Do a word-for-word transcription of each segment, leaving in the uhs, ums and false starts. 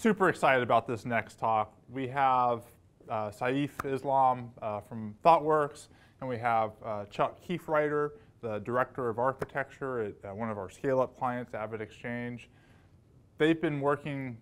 super excited about this next talk. We have uh, Saif Islam uh, from ThoughtWorks, and we have uh, Chuck Kiefriter, the Director of Architecture at uh, one of our scale-up clients, AvidXchange. They've been working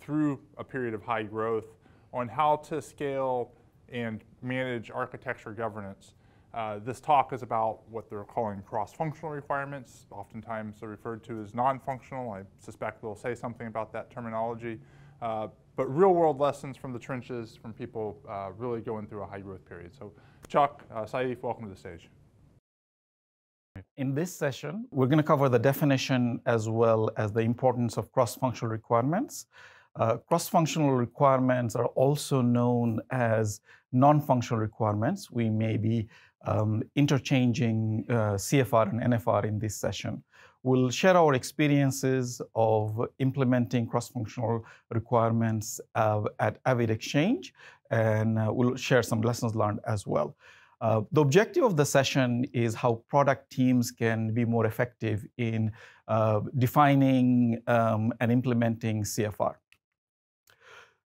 through a period of high growth on how to scale and manage architecture governance. Uh, this talk is about what they're calling cross-functional requirements. Oftentimes they're referred to as non-functional. I suspect they'll say something about that terminology. Uh, but real-world lessons from the trenches, from people uh, really going through a high-growth period. So Chuck, uh, Saif, welcome to the stage. In this session, we're going to cover the definition as well as the importance of cross-functional requirements. Uh, cross-functional requirements are also known as non-functional requirements. We may be um, interchanging uh, C F R and N F R in this session. We'll share our experiences of implementing cross-functional requirements uh, at AvidXchange, and uh, we'll share some lessons learned as well. Uh, the objective of the session is how product teams can be more effective in uh, defining um, and implementing C F R.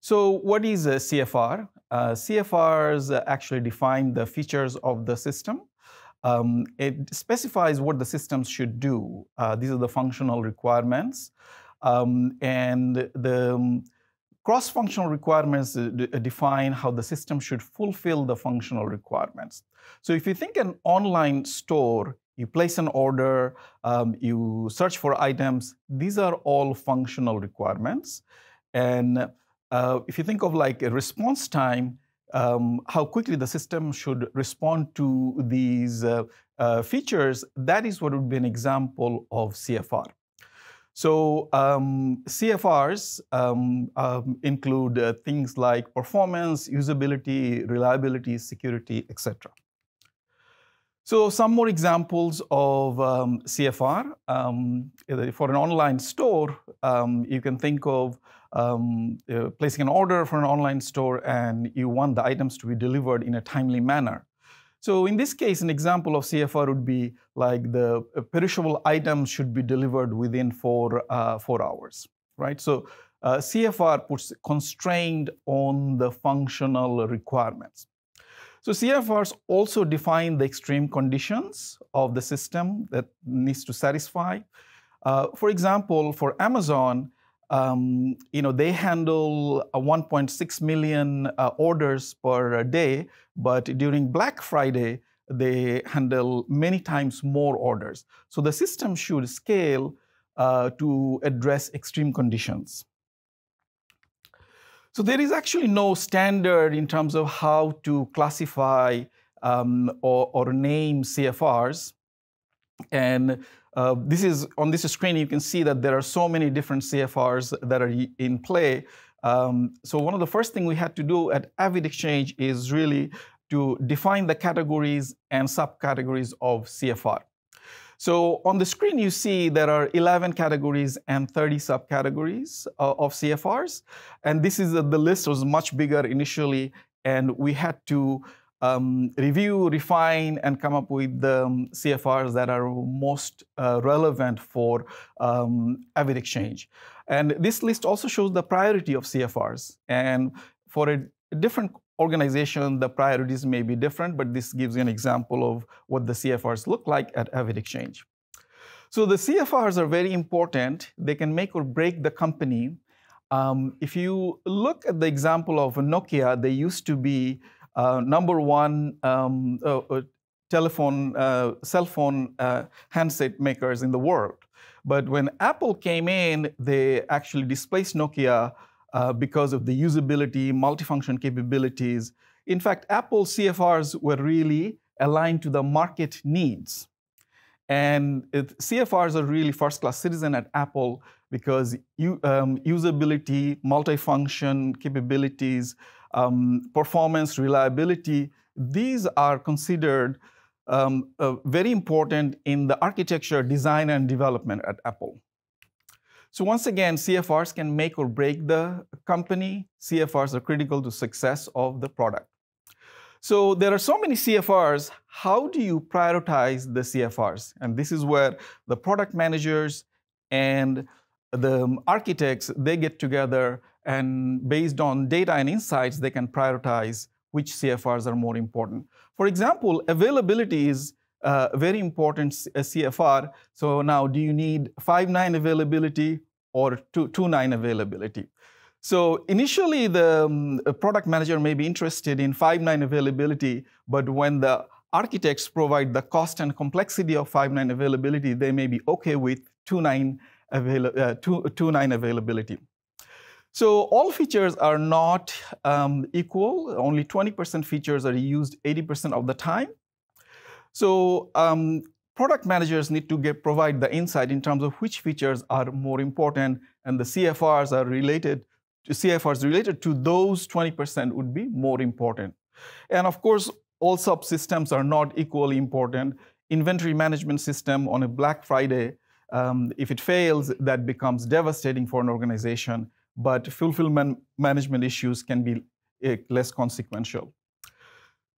So what is a C F R? Uh, C F Rs actually define the features of the system. Um, it specifies what the systems should do. Uh, these are the functional requirements. Um, and the um, cross-functional requirements define how the system should fulfill the functional requirements. So if you think an online store, you place an order, um, you search for items, these are all functional requirements. And Uh, if you think of like a response time, um, how quickly the system should respond to these uh, uh, features, that is what would be an example of C F R. So um, C F Rs um, um, include uh, things like performance, usability, reliability, security, et cetera. So some more examples of um, C F R. Um, for an online store, um, you can think of um, uh, placing an order for an online store and you want the items to be delivered in a timely manner. So in this case, an example of C F R would be like the perishable items should be delivered within four, uh, four hours, right? So uh, C F R puts constraint on the functional requirements. So C F Rs also define the extreme conditions of the system that needs to satisfy. Uh, for example, for Amazon, um, you know, they handle one point six million uh, orders per day, but during Black Friday, they handle many times more orders. So the system should scale uh, to address extreme conditions. So there is actually no standard in terms of how to classify um, or, or name C F Rs. And uh, this is, on this screen, you can see that there are so many different C F Rs that are in play. Um, so one of the first things we had to do at AvidXchange is really to define the categories and subcategories of C F R. So on the screen, you see there are eleven categories and thirty subcategories uh, of C F Rs. And this is, a, the list was much bigger initially, and we had to um, review, refine, and come up with the um, C F Rs that are most uh, relevant for um, AvidXchange. And this list also shows the priority of C F Rs. And for a different organization, the priorities may be different, but this gives you an example of what the C F Rs look like at AvidXchange. So the C F Rs are very important. They can make or break the company. Um, if you look at the example of Nokia, they used to be uh, number one um, uh, uh, telephone, uh, cell phone uh, handset makers in the world. But when Apple came in, they actually displaced Nokia Uh, because of the usability, multifunction capabilities. In fact, Apple C F Rs were really aligned to the market needs. And it, C F Rs are really first-class citizen at Apple because you, um, usability, multifunction capabilities, um, performance, reliability, these are considered um, uh, very important in the architecture, design, and development at Apple. So once again, C F Rs can make or break the company. C F Rs are critical to success of the product. So there are so many C F Rs. How do you prioritize the C F Rs? And this is where the product managers and the architects, they get together And based on data and insights, they can prioritize which C F Rs are more important. For example, availability is a very important C F R. So now, do you need five nine availability or two nine availability? So initially, the um, product manager may be interested in five nine availability, but when the architects provide the cost and complexity of five nine availability, they may be okay with two nine availability. So all features are not um, equal. Only twenty percent features are used eighty percent of the time. So um, product managers need to get, provide the insight in terms of which features are more important, and the C F Rs are related to C F Rs related to those twenty percent would be more important. And of course, all subsystems are not equally important. Inventory management system on a Black Friday, um, if it fails, that becomes devastating for an organization. But fulfillment management issues can be uh, less consequential.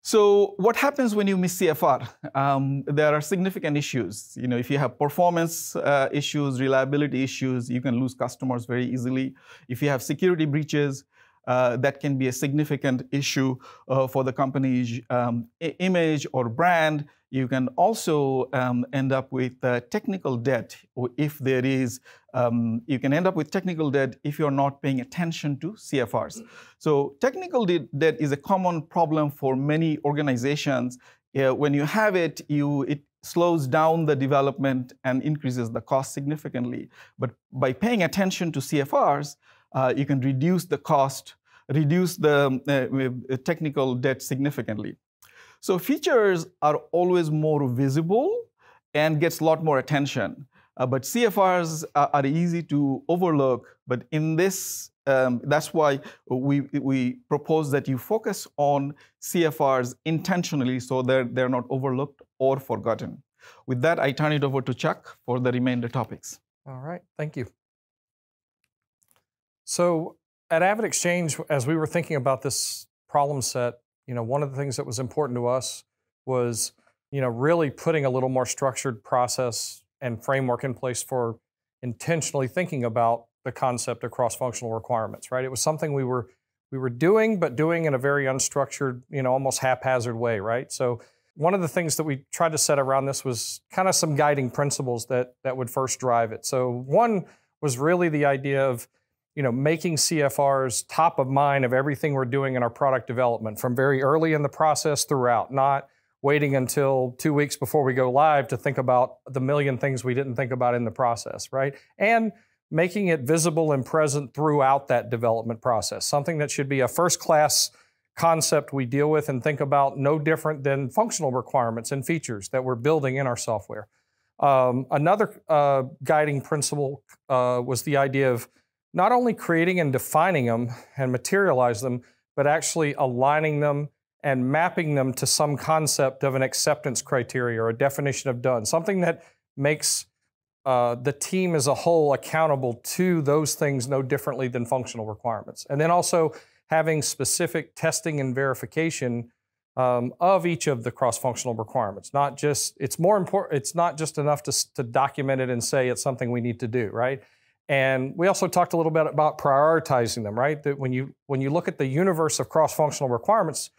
So what happens when you miss C F R? Um, there are significant issues. You know, if you have performance uh, issues, reliability issues, you can lose customers very easily. If you have security breaches, uh, that can be a significant issue uh, for the company's um, image or brand. You can also um, end up with uh, technical debt, or if there is, um, you can end up with technical debt if you're not paying attention to C F Rs. So technical de debt is a common problem for many organizations. Uh, when you have it, you, it slows down the development and increases the cost significantly. But by paying attention to C F Rs, uh, you can reduce the cost, reduce the uh, technical debt significantly. So features are always more visible and gets a lot more attention. Uh, but C F Rs are, are easy to overlook. But in this, um, that's why we, we propose that you focus on C F Rs intentionally so that they're, they're not overlooked or forgotten. With that, I turn it over to Chuck for the remainder topics. All right, thank you. So at AvidXchange, as we were thinking about this problem set, you know, one of the things that was important to us was, you know, really putting a little more structured process and framework in place for intentionally thinking about the concept of cross-functional requirements, right? It was something we were we were doing, but doing in a very unstructured, you know, almost haphazard way, right? So one of the things that we tried to set around this was kind of some guiding principles that that would first drive it. So one was really the idea of, you know, making C F Rs top of mind of everything we're doing in our product development from very early in the process throughout, not waiting until two weeks before we go live to think about the million things we didn't think about in the process, right? And making it visible and present throughout that development process, something that should be a first-class concept we deal with and think about no different than functional requirements and features that we're building in our software. Um, another uh, guiding principle uh, was the idea of not only creating and defining them and materialize them, but actually aligning them and mapping them to some concept of an acceptance criteria or a definition of done, something that makes uh, the team as a whole accountable to those things no differently than functional requirements. And then also having specific testing and verification um, of each of the cross-functional requirements. Not just, it's more important, it's not just enough to, to document it and say it's something we need to do, right? And we also talked a little bit about prioritizing them, right? That when you, when you look at the universe of cross-functional requirements,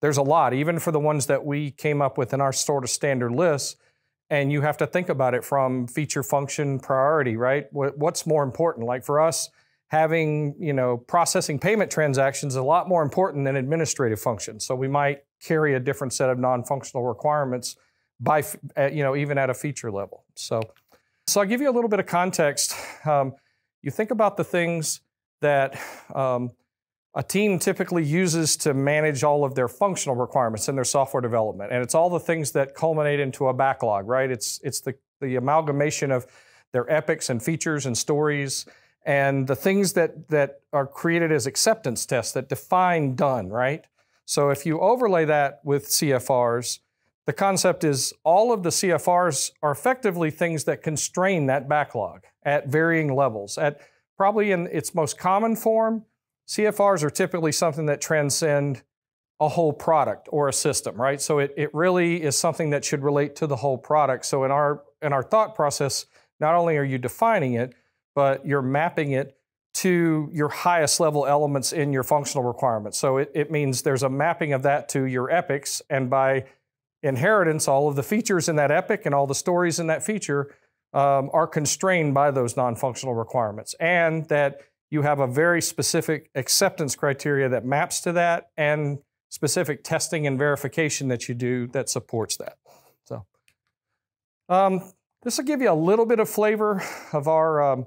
there's a lot, even for the ones that we came up with in our sort of standard list, and you have to think about it from feature, function, priority, right? What's more important? Like for us, having, you know, processing payment transactions is a lot more important than administrative functions. So we might carry a different set of non-functional requirements by, you know, even at a feature level. So. So I'll give you a little bit of context. Um, you think about the things that um, a team typically uses to manage all of their functional requirements in their software development. And it's all the things that culminate into a backlog, right? It's, it's the, the amalgamation of their epics and features and stories and the things that, that are created as acceptance tests that define done, right? So if you overlay that with C F Rs, the concept is all of the C F Rs are effectively things that constrain that backlog at varying levels. At probably in its most common form, C F Rs are typically something that transcend a whole product or a system, right? So it, it really is something that should relate to the whole product. So in our, in our thought process, not only are you defining it, but you're mapping it to your highest level elements in your functional requirements. So it, it means there's a mapping of that to your epics, and by inheritance, all of the features in that epic and all the stories in that feature um, are constrained by those non-functional requirements, and that you have a very specific acceptance criteria that maps to that, and specific testing and verification that you do that supports that. So um, this will give you a little bit of flavor of our um,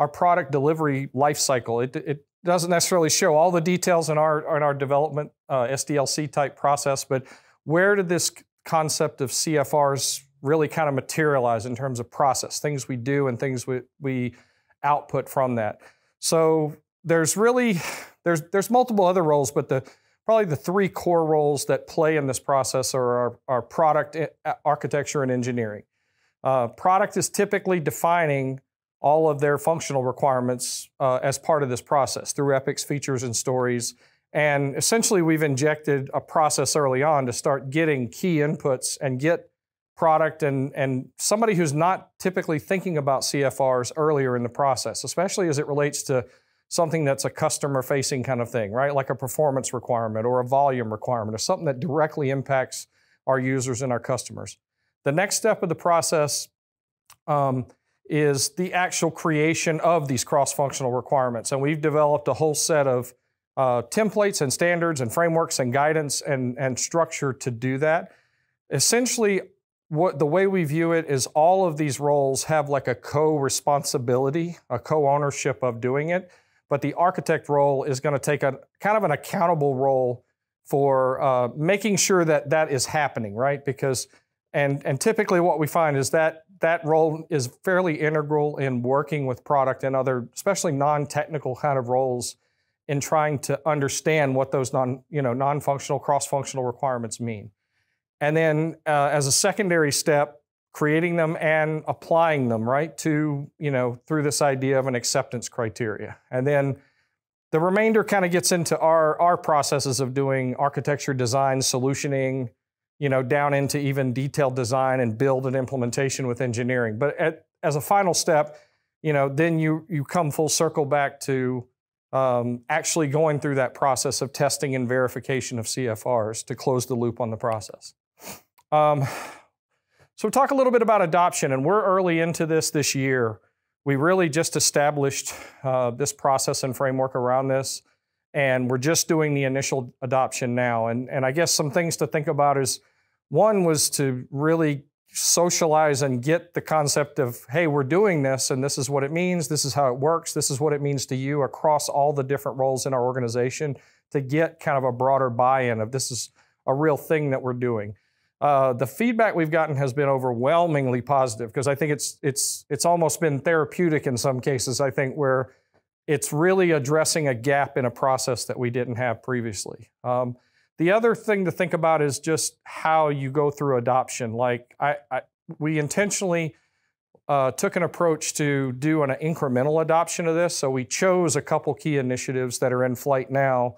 our product delivery life cycle. It, it doesn't necessarily show all the details in our in our development uh, S D L C type process, but where did this concept of C F Rs really kind of materialize in terms of process, things we do and things we we output from that. So there's really there's there's multiple other roles, but the probably the three core roles that play in this process are our, our product, architecture, and engineering. Uh, product is typically defining all of their functional requirements uh, as part of this process through epics, features, and stories. And essentially, we've injected a process early on to start getting key inputs and get product and, and somebody who's not typically thinking about C F Rs earlier in the process, especially as it relates to something that's a customer-facing kind of thing, right? Like a performance requirement or a volume requirement or something that directly impacts our users and our customers. The next step of the process um, is the actual creation of these cross-functional requirements. And we've developed a whole set of uh, templates and standards and frameworks and guidance and, and structure to do that. Essentially, what the way we view it is all of these roles have like a co-responsibility, a co-ownership of doing it. But the architect role is going to take a kind of an accountable role for uh, making sure that that is happening, right? Because, and, and typically what we find is that that role is fairly integral in working with product and other, especially non-technical kind of roles, in trying to understand what those non, you know, non-functional, cross-functional requirements mean. And then uh, as a secondary step, creating them and applying them, right, to, you know, through this idea of an acceptance criteria. And then the remainder kind of gets into our, our processes of doing architecture design, solutioning, you know, down into even detailed design and build and implementation with engineering. But at, as a final step, you know, then you, you come full circle back to um, actually going through that process of testing and verification of C F Rs to close the loop on the process. Um, So talk a little bit about adoption, and we're early into this this year. We really just established uh, this process and framework around this, and we're just doing the initial adoption now. And, and I guess some things to think about is, one was to really socialize and get the concept of, hey, we're doing this, and this is what it means, this is how it works, this is what it means to you across all the different roles in our organization, to get kind of a broader buy-in of this is a real thing that we're doing. Uh, the feedback we've gotten has been overwhelmingly positive, because I think it's it's it's almost been therapeutic in some cases, I think, where it's really addressing a gap in a process that we didn't have previously. Um, the other thing to think about is just how you go through adoption. Like I, I we intentionally uh, took an approach to do an incremental adoption of this, so we chose a couple key initiatives that are in flight now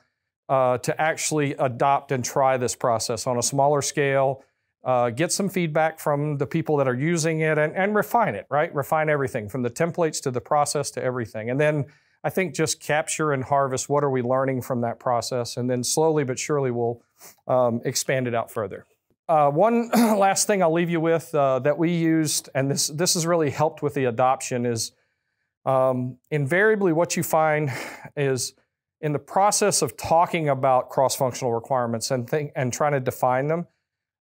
uh, to actually adopt and try this process on a smaller scale. Uh, get some feedback from the people that are using it, and, and refine it, right? Refine everything, from the templates to the process to everything. And then I think just capture and harvest what are we learning from that process, and then slowly but surely we'll um, expand it out further. Uh, one last thing I'll leave you with uh, that we used, and this, this has really helped with the adoption, is um, invariably what you find is in the process of talking about cross-functional requirements and, think, and trying to define them,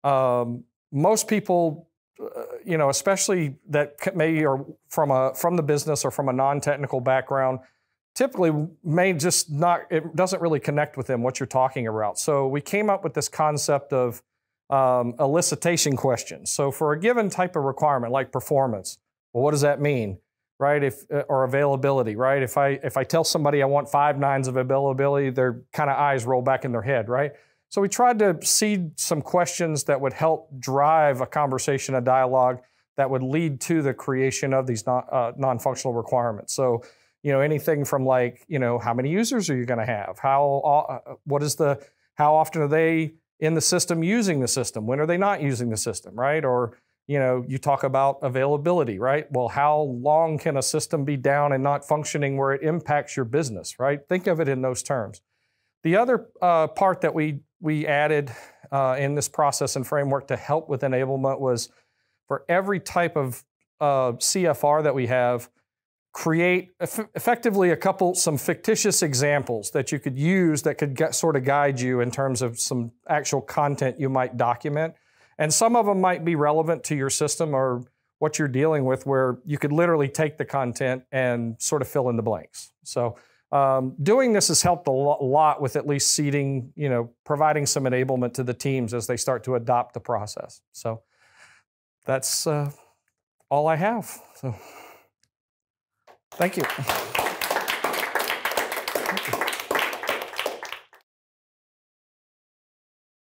Um, most people, uh, you know, especially that maybe are from a from the business or from a non-technical background, typically may just not, it doesn't really connect with them what you're talking about. So we came up with this concept of um, elicitation questions. So for a given type of requirement, like performance, well, what does that mean, right? If or availability, right? If I if I tell somebody I want five nines of availability, their kind of eyes roll back in their head, right? So we tried to seed some questions that would help drive a conversation, a dialogue that would lead to the creation of these non, uh, non-functional requirements. So, you know, anything from like, you know, how many users are you going to have? How, uh, what is the, how often are they in the system using the system? When are they not using the system, right? Or, you know, you talk about availability, right? Well, how long can a system be down and not functioning where it impacts your business, right? Think of it in those terms. The other uh, part that we, we added uh, in this process and framework to help with enablement was for every type of uh, C F R that we have, create eff effectively a couple, some fictitious examples that you could use that could get, sort of guide you in terms of some actual content you might document. And some of them might be relevant to your system or what you're dealing with, where you could literally take the content and sort of fill in the blanks. So um, doing this has helped a lot with at least seeding, you know, providing some enablement to the teams as they start to adopt the process. So that's uh, all I have. So thank you.